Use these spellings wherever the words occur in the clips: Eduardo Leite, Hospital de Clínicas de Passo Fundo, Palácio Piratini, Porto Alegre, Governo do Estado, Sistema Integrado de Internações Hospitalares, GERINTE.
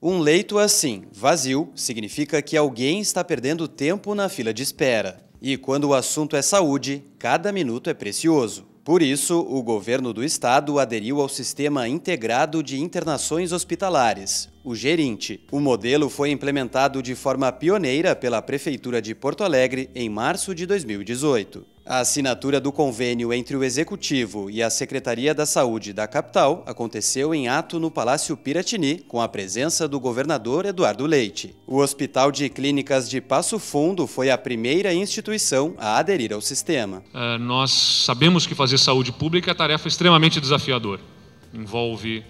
Um leito assim, vazio, significa que alguém está perdendo tempo na fila de espera. E quando o assunto é saúde, cada minuto é precioso. Por isso, o governo do estado aderiu ao Sistema Integrado de Internações Hospitalares, o GERINTE. O modelo foi implementado de forma pioneira pela Prefeitura de Porto Alegre em março de 2018. A assinatura do convênio entre o Executivo e a Secretaria da Saúde da capital aconteceu em ato no Palácio Piratini, com a presença do governador Eduardo Leite. O Hospital de Clínicas de Passo Fundo foi a primeira instituição a aderir ao sistema. Nós sabemos que fazer saúde pública é tarefa extremamente desafiadora. Envolve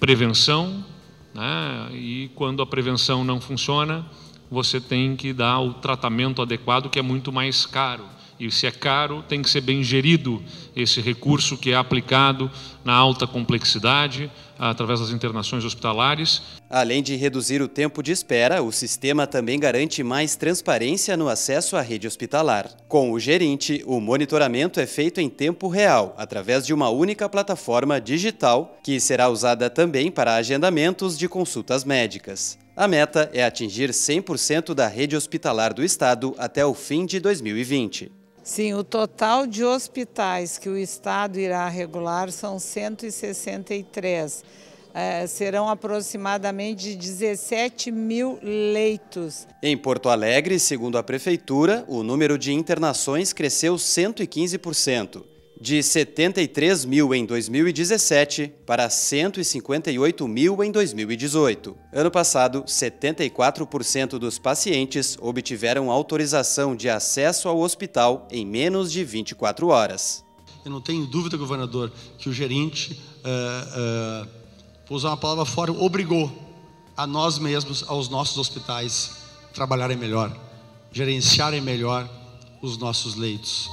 prevenção, né? E quando a prevenção não funciona, você tem que dar o tratamento adequado, que é muito mais caro. E se é caro, tem que ser bem gerido esse recurso que é aplicado na alta complexidade, através das internações hospitalares. Além de reduzir o tempo de espera, o sistema também garante mais transparência no acesso à rede hospitalar. Com o GERINTE, o monitoramento é feito em tempo real, através de uma única plataforma digital, que será usada também para agendamentos de consultas médicas. A meta é atingir 100% da rede hospitalar do estado até o fim de 2020. Sim, o total de hospitais que o estado irá regular são 163. Serão aproximadamente 17 mil leitos. Em Porto Alegre, segundo a prefeitura, o número de internações cresceu 115%. De 73 mil em 2017 para 158 mil em 2018. Ano passado, 74% dos pacientes obtiveram autorização de acesso ao hospital em menos de 24 horas. Eu não tenho dúvida, governador, que o GERINTE, vou usar uma palavra fora, obrigou a nós mesmos, aos nossos hospitais, trabalharem melhor, gerenciarem melhor os nossos leitos.